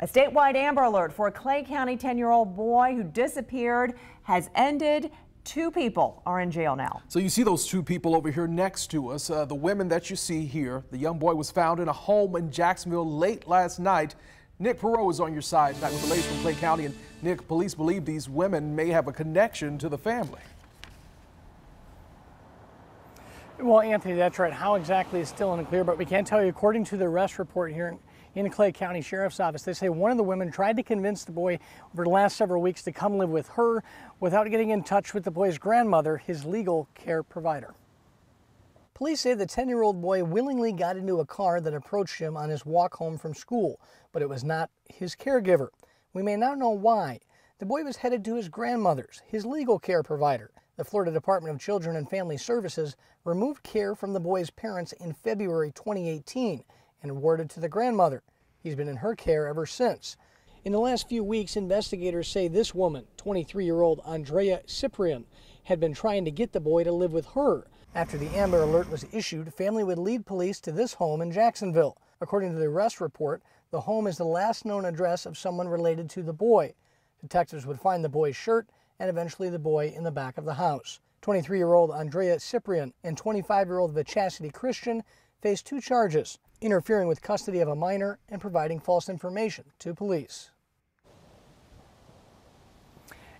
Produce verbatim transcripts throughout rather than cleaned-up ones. A statewide Amber Alert for a Clay County ten-year-old boy who disappeared has ended. Two people are in jail now. So you see those two people over here next to us, uh, the women that you see here. The young boy was found in a home in Jacksonville late last night. Nick Perreault is on your side tonight with the latest from Clay County. And Nick, police believe these women may have a connection to the family. Well, Anthony, that's right. How exactly is still unclear, but we can tell you, according to the arrest report here in Clay County Sheriff's Office, they say one of the women tried to convince the boy over the last several weeks to come live with her without getting in touch with the boy's grandmother, his legal care provider. Police say the ten-year-old boy willingly got into a car that approached him on his walk home from school, but it was not his caregiver. We may not know why. The boy was headed to his grandmother's, his legal care provider. The Florida Department of Children and Family Services removed care from the boy's parents in February twenty eighteen and awarded to the grandmother. He's been in her care ever since. In the last few weeks, investigators say this woman, twenty-three-year-old Ondreja Ciprian, had been trying to get the boy to live with her. After the Amber Alert was issued, family would lead police to this home in Jacksonville. According to the arrest report, the home is the last known address of someone related to the boy. Detectives would find the boy's shirt and eventually the boy in the back of the house. twenty-three-year-old Ondreja Ciprian and twenty-five-year-old Vachastity Christian face two charges, interfering with custody of a minor and providing false information to police.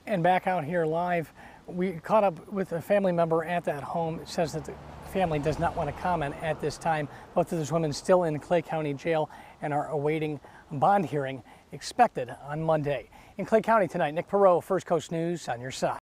And back out here live, we caught up with a family member at that home. It says that the family does not want to comment at this time. Both of those women still in Clay County Jail and are awaiting bond hearing expected on Monday. In Clay County tonight, Nick Perreault, First Coast News, on your side.